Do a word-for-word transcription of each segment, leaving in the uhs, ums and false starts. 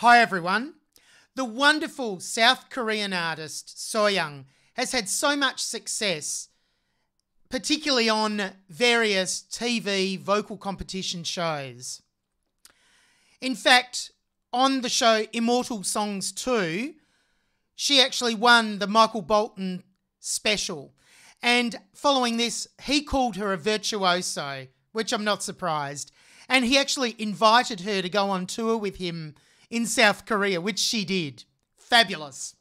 Hi everyone. The wonderful South Korean artist So Hyang has had so much success, particularly on various T V vocal competition shows. In fact, on the show Immortal Songs two, she actually won the Michael Bolton special. And following this, he called her a virtuoso, which I'm not surprised. And he actually invited her to go on tour with him in South Korea, which she did. Fabulous.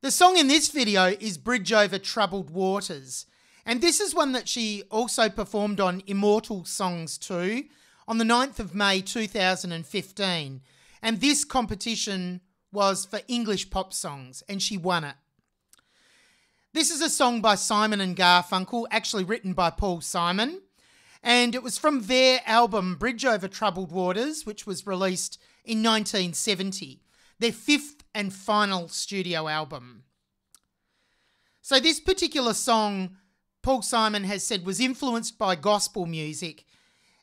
The song in this video is Bridge Over Troubled Waters. And this is one that she also performed on Immortal Songs two on the ninth of May two thousand fifteen. And this competition was for English pop songs, and she won it. This is a song by Simon and Garfunkel, actually written by Paul Simon. And it was from their album Bridge Over Troubled Waters, which was released in nineteen seventy, their fifth and final studio album. So this particular song, Paul Simon has said, was influenced by gospel music.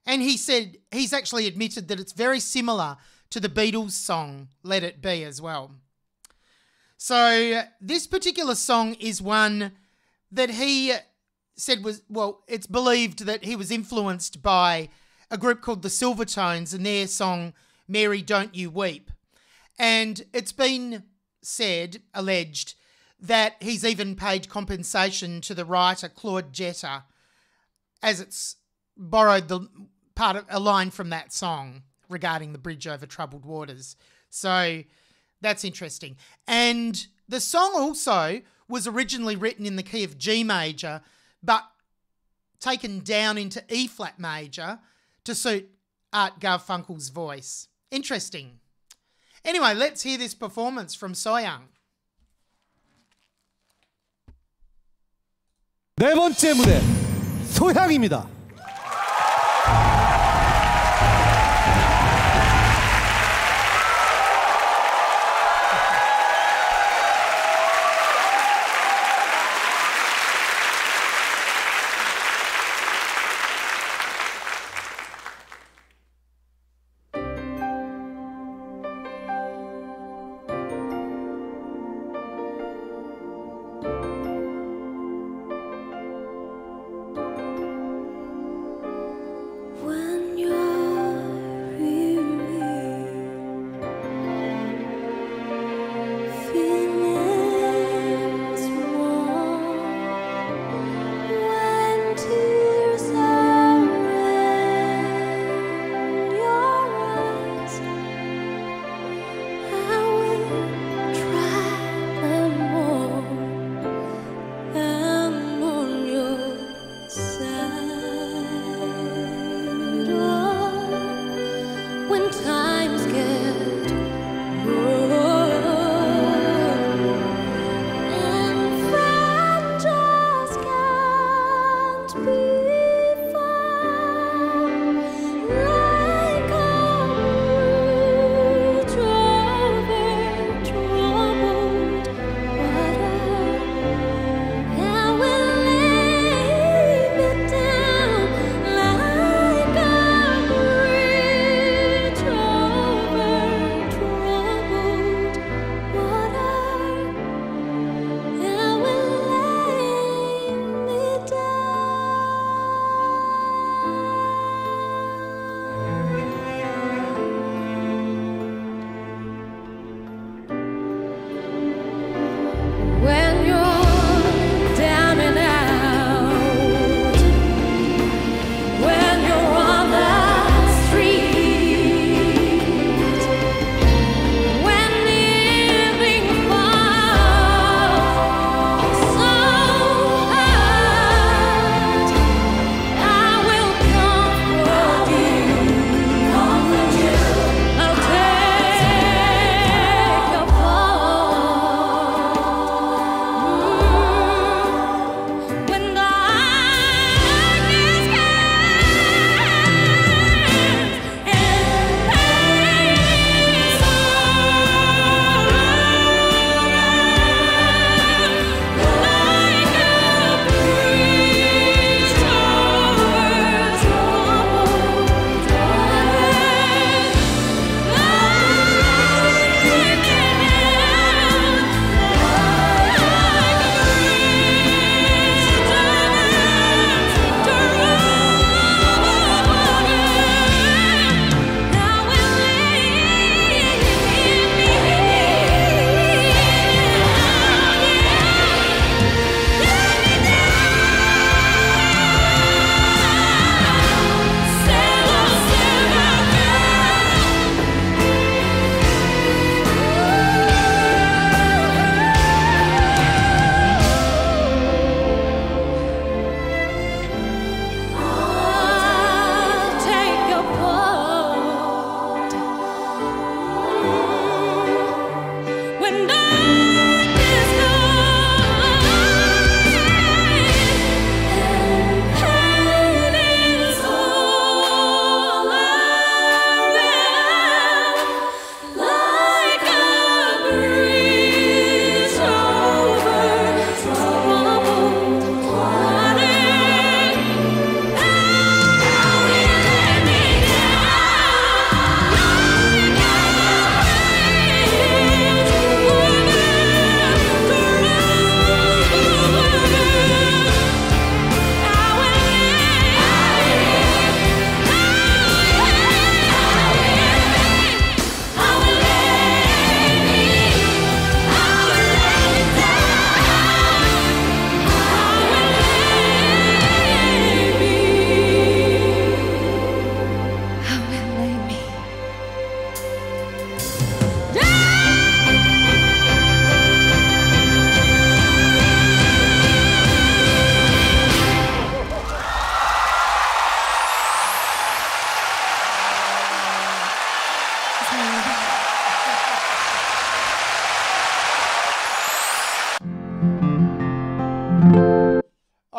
And he said, he's actually admitted that it's very similar to the Beatles' song, Let It Be, as well. So this particular song is one that he said was, well, it's believed that he was influenced by a group called the Silvertones and their song, Mary Don't You Weep. And it's been said, alleged, that he's even paid compensation to the writer, Claude Jeter, as it's borrowed the part of a line from that song regarding the Bridge Over Troubled Waters. So that's interesting. And the song also was originally written in the key of G major, but taken down into E-flat major to suit Art Garfunkel's voice. Interesting. Anyway, let's hear this performance from So Hyang. 네 번째 무대, So Hyang입니다.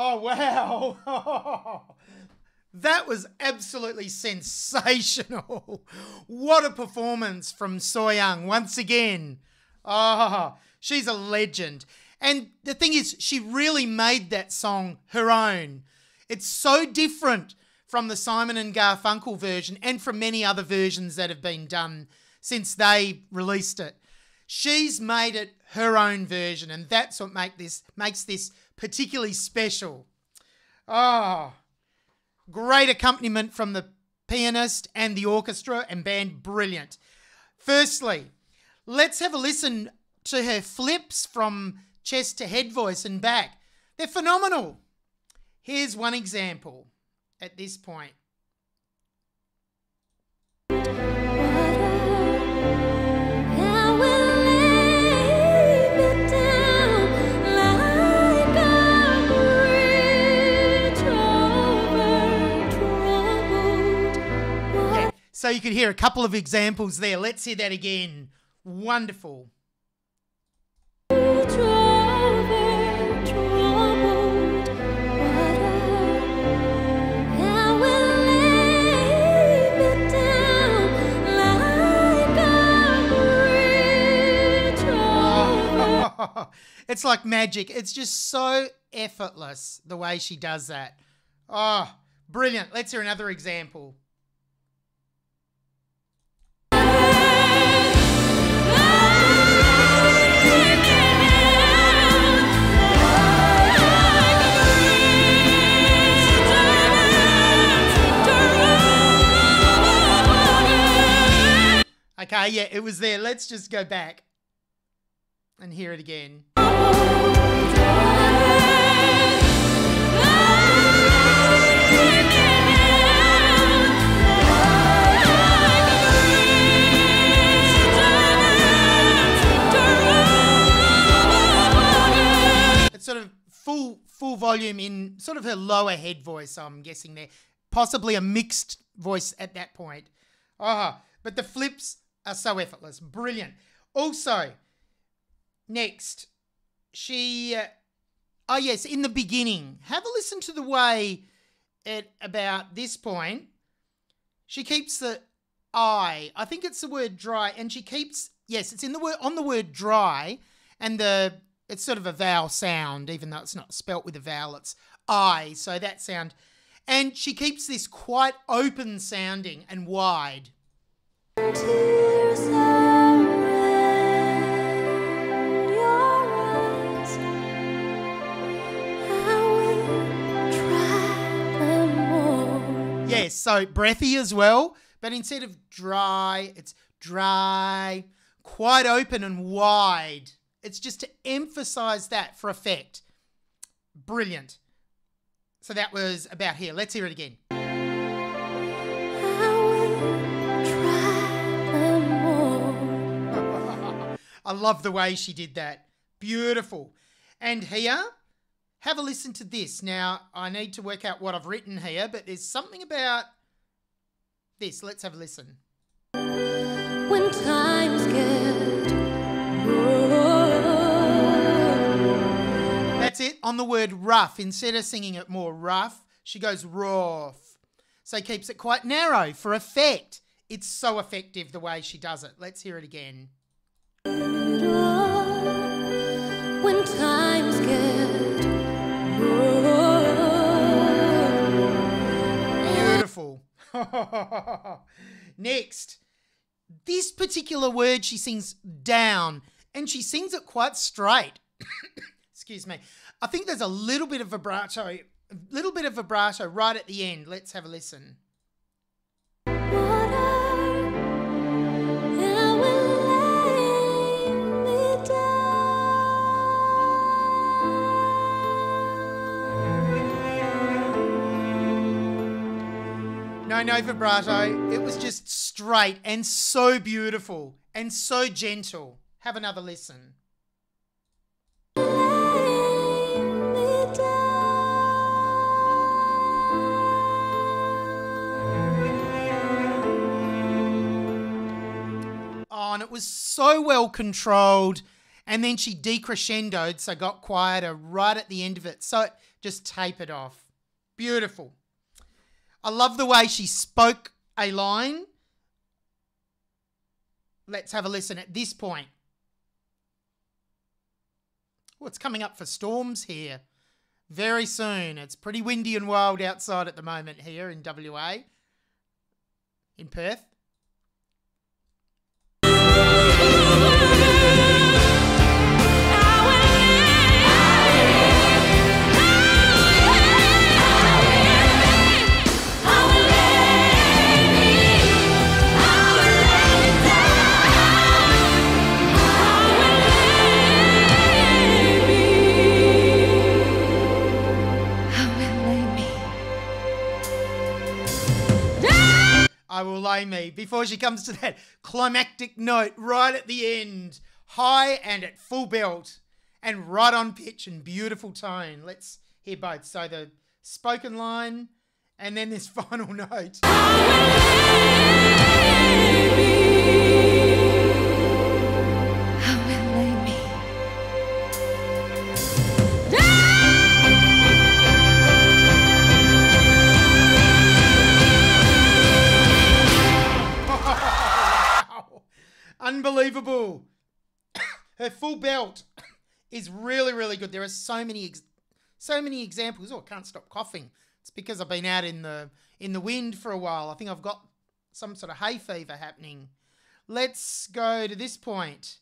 Oh, wow. That was absolutely sensational. What a performance from So Hyang once again. Oh, she's a legend. And the thing is, she really made that song her own. It's so different from the Simon and Garfunkel version and from many other versions that have been done since they released it. She's made it her own version, and that's what make this, makes this particularly special. Oh, great accompaniment from the pianist and the orchestra and band, brilliant. Firstly, let's have a listen to her flips from chest to head voice and back. They're phenomenal. Here's one example. At this point. Okay, so you could hear a couple of examples there. Let's hear that again. Wonderful. It's like magic. It's just so effortless the way she does that. Oh, brilliant. Let's hear another example. Okay, yeah, it was there. Let's just go back. And hear it again. It's sort of full full volume in sort of her lower head voice, I'm guessing there. Possibly a mixed voice at that point. Ah, but the flips are so effortless. Brilliant. Also, next, she, uh, oh yes, in the beginning, have a listen to the way at about this point, she keeps the I, I think it's the word dry, and she keeps, yes, it's in the word, on the word dry, and the, it's sort of a vowel sound, even though it's not spelt with a vowel, it's I, so that sound, and she keeps this quite open sounding and wide. Yes, so breathy as well, but instead of dry, it's dry, quite open and wide. It's just to emphasize that for effect. Brilliant. So that was about here. Let's hear it again. I love the way she did that. Beautiful. And here, have a listen to this. Now, I need to work out what I've written here, but there's something about this. Let's have a listen. When times get rough. That's it. On the word rough, instead of singing it more rough, she goes rough. So keeps it quite narrow for effect. It's so effective the way she does it. Let's hear it again. When times get beautiful. Next, this particular word she sings down, and she sings it quite straight. Excuse me. I think there's a little bit of vibrato, a little bit of vibrato right at the end. Let's have a listen. No, no vibrato. It was just straight and so beautiful and so gentle. Have another listen. on. It was so well controlled. And then she decrescendoed, so got quieter right at the end of it. So it just tapered off. Beautiful. I love the way she spoke a line. Let's have a listen at this point. What's coming up for storms here very soon. It's pretty windy and wild outside at the moment here in W A, in Perth. I will lay me, before she comes to that climactic note right at the end, high and at full belt and right on pitch and beautiful tone. Let's hear both. So the spoken line and then this final note. Unbelievable. Her full belt is really, really good. There are so many, ex so many examples. Oh, I can't stop coughing. It's because I've been out in the, in the wind for a while. I think I've got some sort of hay fever happening. Let's go to this point.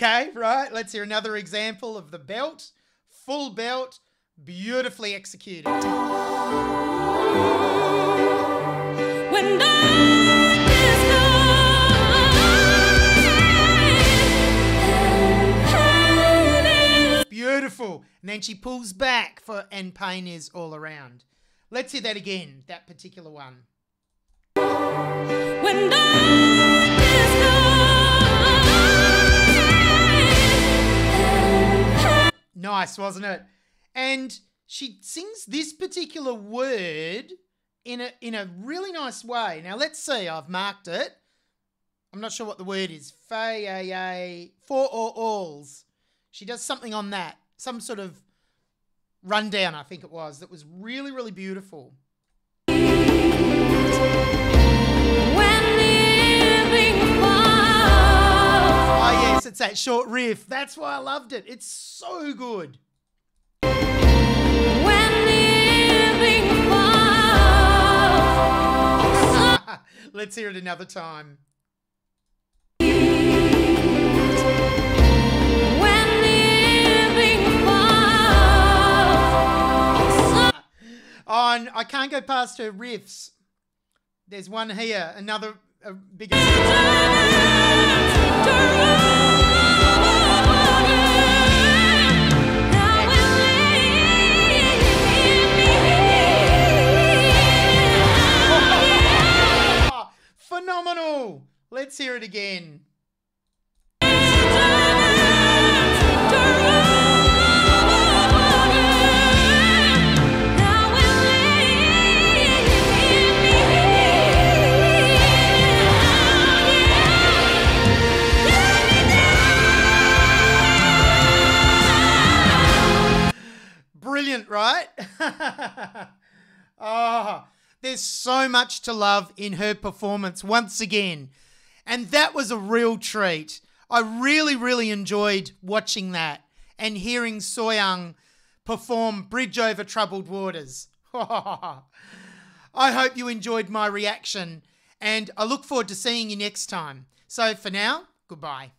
Okay, right, let's hear another example of the belt. Full belt, beautifully executed. When gone, beautiful. And then she pulls back for "and pain is all around." Let's hear that again, that particular one. When gone, nice, wasn't it? And she sings this particular word in a in a really nice way. Now let's see. I've marked it. I'm not sure what the word is. Fa-ya-ya, for or alls. She does something on that. Some sort of rundown, I think it was. That was really, really beautiful. It's that short riff. That's why I loved it. It's so good. When let's hear it another time. When on, I can't go past her riffs. There's one here, another a bigger. Phenomenal. Let's hear it again. Brilliant, right? Oh. There's so much to love in her performance once again. And that was a real treat. I really, really enjoyed watching that and hearing So Hyang perform Bridge Over Troubled Waters. I hope you enjoyed my reaction and I look forward to seeing you next time. So for now, goodbye.